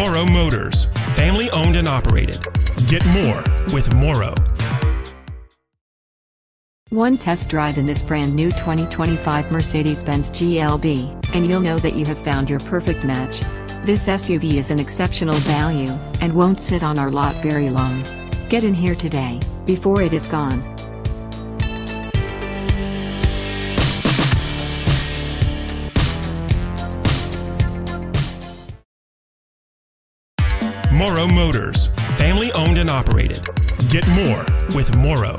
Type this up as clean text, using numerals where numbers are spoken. Moro Motors, family owned and operated. Get more with Moro. One test drive in this brand new 2025 Mercedes-Benz GLB, and you'll know that you have found your perfect match. This SUV is an exceptional value, and won't sit on our lot very long. Get in here today, before it is gone. Moro Motors, family owned and operated. Get more with Moro.